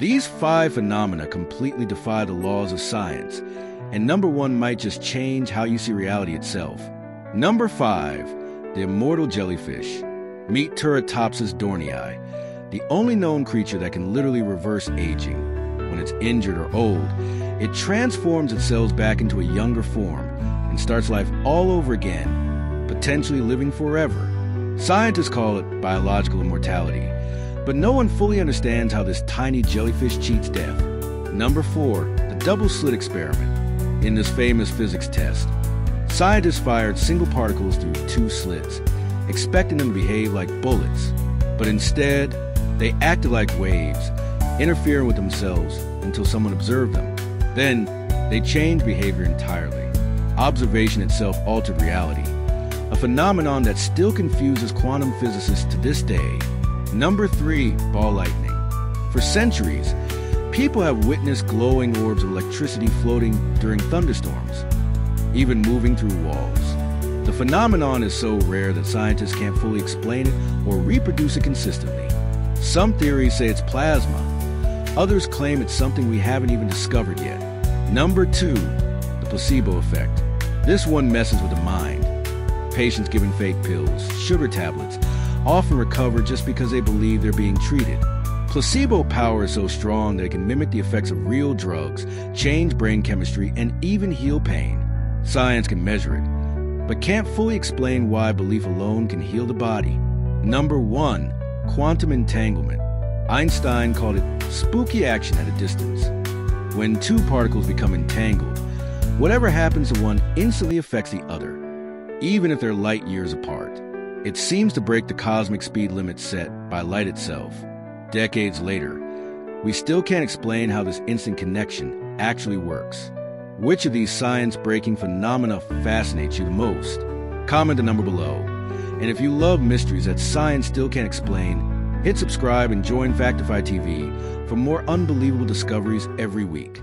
These five phenomena completely defy the laws of science, and number one might just change how you see reality itself. Number 5, the immortal jellyfish. Meet Turritopsis dornii, the only known creature that can literally reverse aging. When it's injured or old, it transforms itself back into a younger form and starts life all over again, potentially living forever. Scientists call it biological immortality, but no one fully understands how this tiny jellyfish cheats death. Number 4, the double slit experiment. In this famous physics test, scientists fired single particles through two slits, expecting them to behave like bullets, but instead, they acted like waves, interfering with themselves until someone observed them. Then, they changed behavior entirely. Observation itself altered reality, a phenomenon that still confuses quantum physicists to this day. Number 3, ball lightning. For centuries, people have witnessed glowing orbs of electricity floating during thunderstorms, even moving through walls. The phenomenon is so rare that scientists can't fully explain it or reproduce it consistently. Some theories say it's plasma. Others claim it's something we haven't even discovered yet. Number 2, the placebo effect. This one messes with the mind. Patients given fake pills, sugar tablets, often recover just because they believe they're being treated. Placebo power is so strong that it can mimic the effects of real drugs, change brain chemistry, and even heal pain. Science can measure it, but can't fully explain why belief alone can heal the body. Number 1, quantum entanglement. Einstein called it spooky action at a distance. When two particles become entangled, whatever happens to one instantly affects the other, even if they're light years apart. It seems to break the cosmic speed limit set by light itself. Decades later, we still can't explain how this instant connection actually works. Which of these science-breaking phenomena fascinates you the most? Comment the number below. And if you love mysteries that science still can't explain, hit subscribe and join Factify TV for more unbelievable discoveries every week.